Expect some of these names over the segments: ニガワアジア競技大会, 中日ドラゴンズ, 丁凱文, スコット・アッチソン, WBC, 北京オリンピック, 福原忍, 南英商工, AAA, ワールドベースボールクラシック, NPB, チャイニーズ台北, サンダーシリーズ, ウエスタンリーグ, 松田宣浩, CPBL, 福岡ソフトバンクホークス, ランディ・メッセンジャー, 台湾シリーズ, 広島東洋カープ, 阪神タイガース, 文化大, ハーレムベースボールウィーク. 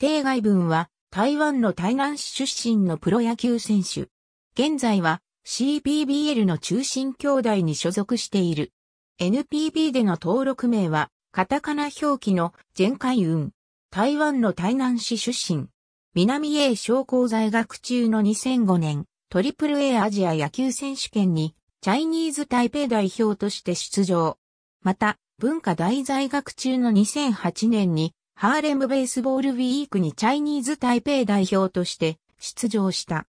丁凱文は台湾の台南市出身のプロ野球選手。現在は CPBL の中信兄弟に所属している。NPB での登録名はカタカナ表記の全開運。台湾の台南市出身。南英商工在学中の2005年、AAA アジア野球選手権にチャイニーズ台北代表として出場。また、文化大在学中の2008年にハーレムベースボールウィークにチャイニーズ台北代表として出場した。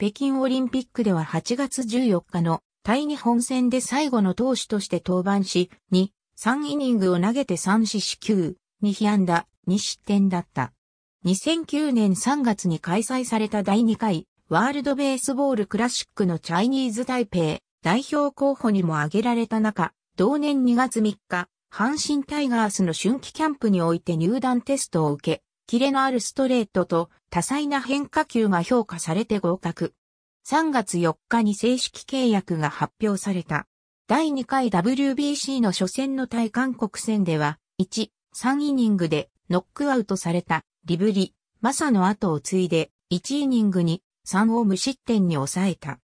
北京オリンピックでは8月14日の対日本戦で最後の投手として登板し、2、3イニングを投げて3四死球、2被安打、2失点だった。2009年3月に開催された第2回ワールドベースボールクラシックのチャイニーズ台北代表候補にも挙げられた中、同年2月3日、阪神タイガースの春季キャンプにおいて入団テストを受け、キレのあるストレートと多彩な変化球が評価されて合格。3月4日に正式契約が発表された。第2回 WBC の初戦の対韓国戦では、1、3イニングでノックアウトされたリブリ・マサの後を継いで、1イニングに3を無失点に抑えた。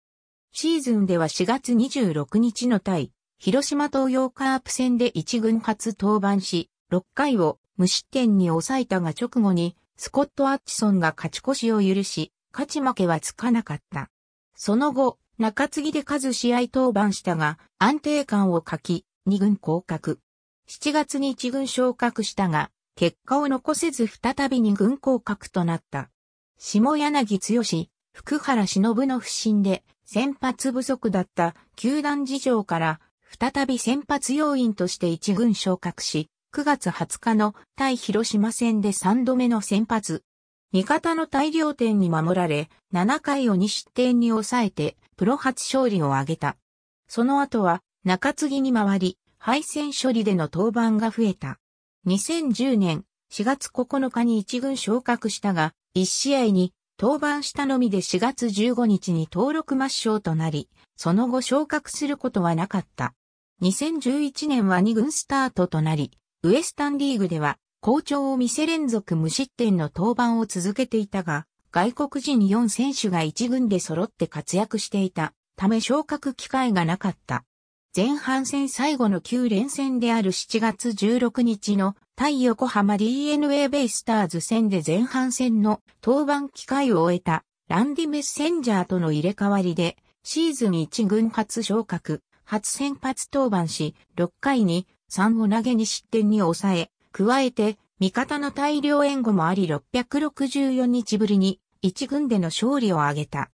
シーズンでは4月26日の対広島東洋カープ戦で1軍初登板し、6回を無失点に抑えたが直後にスコット・アッチソンが勝ち越しを許し、勝ち負けはつかなかった。その後、中継ぎで数試合登板したが、安定感を欠き、2軍降格。7月に1軍昇格したが、結果を残せず再び2軍降格となった。下柳剛、福原忍の不振で先発不足だった球団事情から、再び先発要員として一軍昇格し、9月20日の対広島戦で3度目の先発。味方の大量点に守られ、7回を2失点に抑えて、プロ初勝利を挙げた。その後は、中継ぎに回り、敗戦処理での登板が増えた。2010年4月9日に一軍昇格したが、1試合に登板したのみで4月15日に登録抹消となり、その後昇格することはなかった。2011年は2軍スタートとなり、ウエスタンリーグでは好調を見せ連続無失点の登板を続けていたが、外国人4選手が1軍で揃って活躍していたため昇格機会がなかった。前半戦最後の9連戦である7月16日の対横浜 DeNA ベイスターズ戦で前半戦の登板機会を終えたランディ・メッセンジャーとの入れ替わりで、シーズン1軍初昇格、初先発登板し、6回に3を投げ2失点に抑え、加えて味方の大量援護もあり664日ぶりに1軍での勝利を挙げた。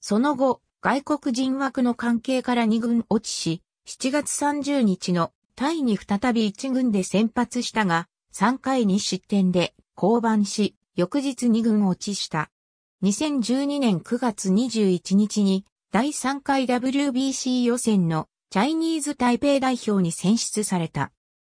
その後、外国人枠の関係から2軍落ちし、7月30日の対に再び1軍で先発したが、3回に失点で降板し、翌日2軍落ちした。2012年9月21日に、第3回 WBC 予選のチャイニーズ台北代表に選出された。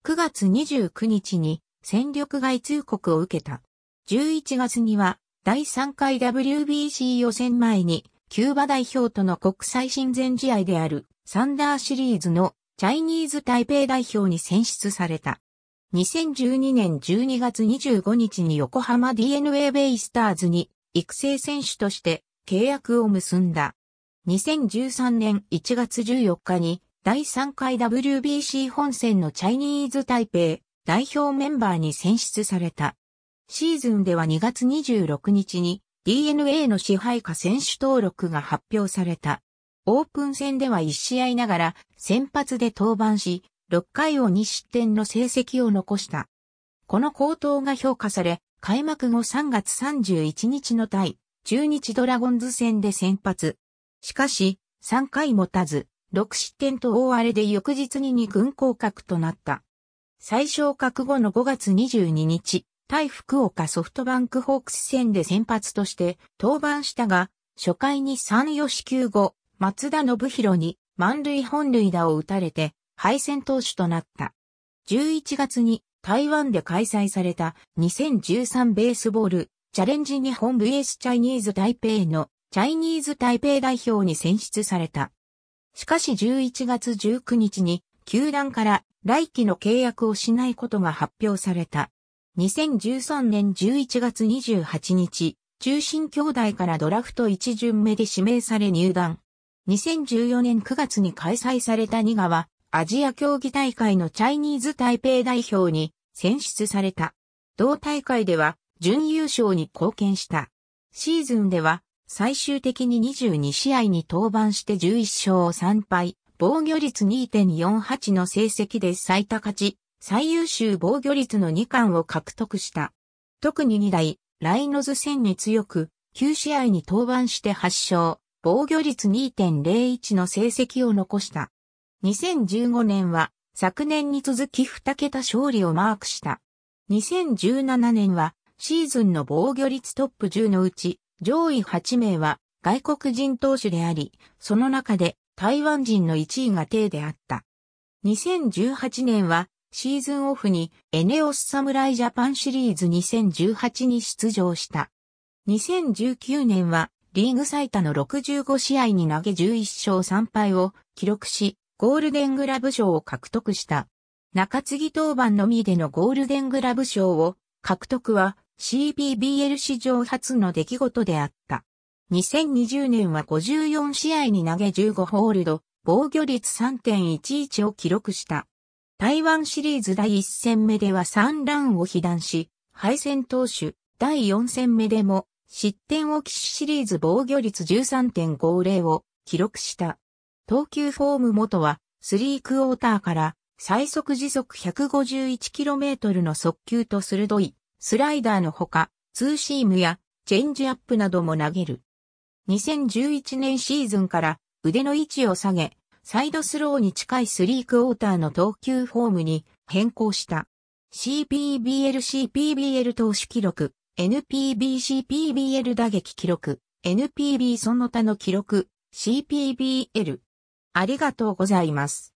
9月29日に戦力外通告を受けた。11月には第3回 WBC 予選前にキューバ代表との国際親善試合であるサンダーシリーズのチャイニーズ台北代表に選出された。2012年12月25日に横浜 DeNA ベイスターズに育成選手として契約を結んだ。2013年1月14日に第3回 WBC 本戦のチャイニーズ台北代表メンバーに選出された。シーズンでは2月26日に DeNA の支配下選手登録が発表された。オープン戦では1試合ながら先発で登板し、6回を2失点の成績を残した。この好投が評価され、開幕後3月31日の対中日ドラゴンズ戦で先発。しかし、3回持たず、6失点と大荒れで翌日に2軍降格となった。再昇格後の5月22日、対福岡ソフトバンクホークス戦で先発として登板したが、初回に3四球後、松田宣浩に満塁本塁打を打たれて、敗戦投手となった。11月に台湾で開催された2013ベースボールチャレンジ日本 vs チャイニーズ台北のチャイニーズ台北代表に選出された。しかし11月19日に球団から来季の契約をしないことが発表された。2013年11月28日、中信兄弟からドラフト1巡目で指名され入団。2014年9月に開催されたニガワアジア競技大会のチャイニーズ台北代表に選出された。同大会では準優勝に貢献した。シーズンでは最終的に22試合に登板して11勝3敗、防御率 2.48 の成績で最多勝ち、最優秀防御率の2冠を獲得した。特に2代、ライノズ戦に強く、9試合に登板して8勝、防御率 2.01 の成績を残した。2015年は昨年に続き2桁勝利をマークした。2017年はシーズンの防御率トップ10のうち上位8名は外国人投手であり、その中で台湾人の1位がテイであった。2018年はシーズンオフにエネオス侍ジャパンシリーズ2018に出場した。2019年はリーグ最多の65試合に投げ11勝3敗を記録し、ゴールデングラブ賞を獲得した。中継ぎ登板のみでのゴールデングラブ賞を獲得は CPBL 史上初の出来事であった。2020年は54試合に投げ15ホールド、防御率 3.11 を記録した。台湾シリーズ第1戦目では3ランを被弾し、敗戦投手、第4戦目でも失点を喫しシリーズ防御率 13.50 を記録した。投球フォーム元は3クォーターから最速時速 151km の速球と鋭いスライダーのほかツーシームやチェンジアップなども投げる。2011年シーズンから腕の位置を下げサイドスローに近い3クォーターの投球フォームに変更した。CPBL 投手記録、NPB 打撃記録、NPB その他の記録、CPBL。ありがとうございます。